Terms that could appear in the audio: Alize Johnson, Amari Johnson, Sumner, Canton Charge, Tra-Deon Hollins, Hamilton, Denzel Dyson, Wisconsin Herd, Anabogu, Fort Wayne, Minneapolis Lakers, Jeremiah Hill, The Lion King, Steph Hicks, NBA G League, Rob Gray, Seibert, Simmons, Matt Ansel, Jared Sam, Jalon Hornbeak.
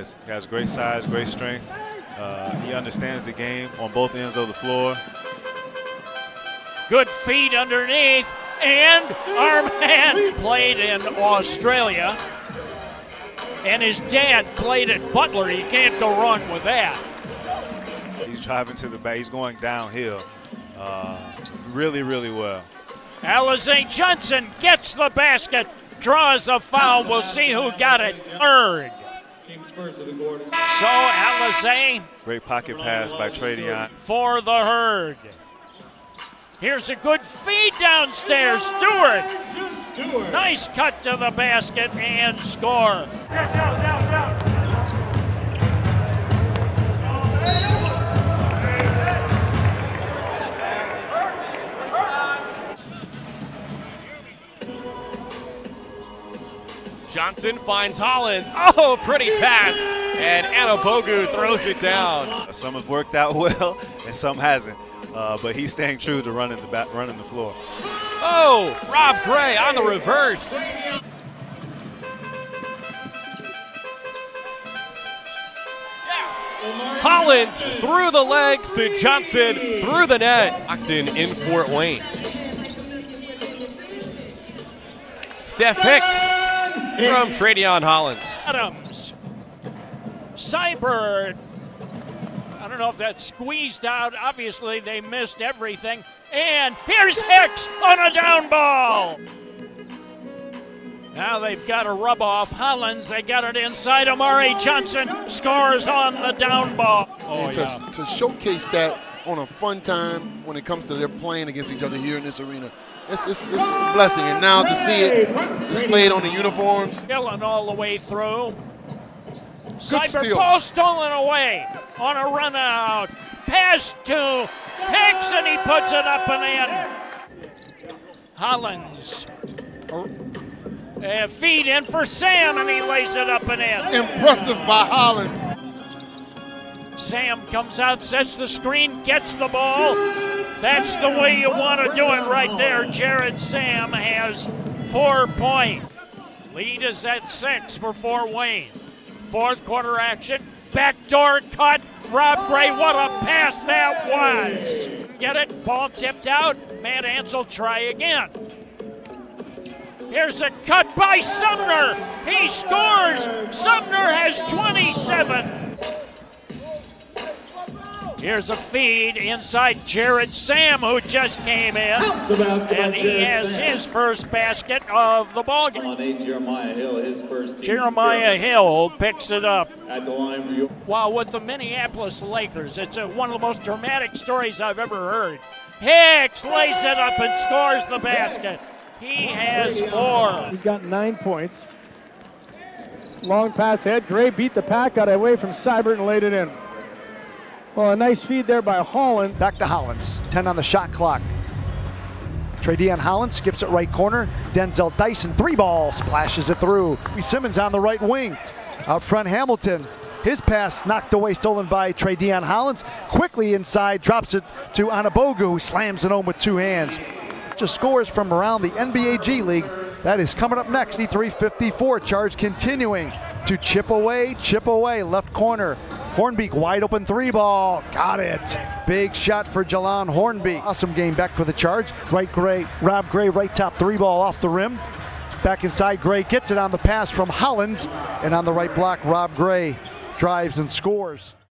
is. He has great size, great strength. He understands the game on both ends of the floor. Good feed underneath, and Armand played in Australia, and his dad played at Butler. He can't go wrong with that. He's driving to the back. He's going downhill really, really well. Alize Johnson gets the basket, draws a foul. We'll see who got it third. So Alize. Great pocket pass by Tra-Deon. For the Herd. Here's a good feed downstairs. Stewart. Nice cut to the basket and score. Johnson finds Hollins. Oh, pretty pass. And Anabogu throws it down. Some have worked out well and some hasn't. But he's staying true to running the floor. Oh, Rob Gray on the reverse. Hollins through the legs to Johnson, through the net. Johnson in Fort Wayne. Steph Hicks from Tra-Deon Hollins. Adams. Seibert. I don't know if that's squeezed out. Obviously, they missed everything. And here's Hicks on a down ball. Now they've got a rub off. Hollins, they got it inside. Amari Johnson scores on the down ball. Oh, and to showcase that on a fun time when it comes to their playing against each other here in this arena, it's a blessing. And now to see it displayed on the uniforms. Killing all the way through. Cyber ball stolen away on a run out. Pass to Hicks, and he puts it up and in. Hollins. Feed in for Sam, and he lays it up and in. Impressive by Hollins. Sam comes out, sets the screen, gets the ball. That's the way you want to do it right there. Jared Sam has 4 points. Lead is at 6 for Fort Wayne. Fourth quarter action, backdoor cut, Rob Gray, what a pass that was. Get it, ball tipped out, Matt Ansel try again. Here's a cut by Sumner, he scores, Sumner has 27. Here's a feed inside Jared Sam, who just came in, and he has his first basket of the ball game. Jeremiah Hill, his first. Jeremiah Hill picks it up. At the line. Wow, with the Minneapolis Lakers, it's one of the most dramatic stories I've ever heard. Hicks lays it up and scores the basket. He has 4. He's got 9 points. Long pass head. Gray beat the pack, got away from Seibert and laid it in. Well, a nice feed there by Hollins. Back to Hollins, 10 on the shot clock. Tra-Deon Hollins skips it right corner. Denzel Dyson, 3-ball, splashes it through. Simmons on the right wing. Out front, Hamilton. His pass knocked away, stolen by Tra-Deon Hollins. Quickly inside, drops it to Anabogu, who slams it home with 2 hands. Just scores from around the NBA G League. That is coming up next, the 3:54. Charge continuing to chip away, left corner. Hornbeak wide open 3-ball, got it. Big shot for Jalon Hornbeak. Awesome game back for the Charge. Rob Gray, right top 3-ball off the rim. Back inside, Gray gets it on the pass from Hollins. And on the right block, Rob Gray drives and scores.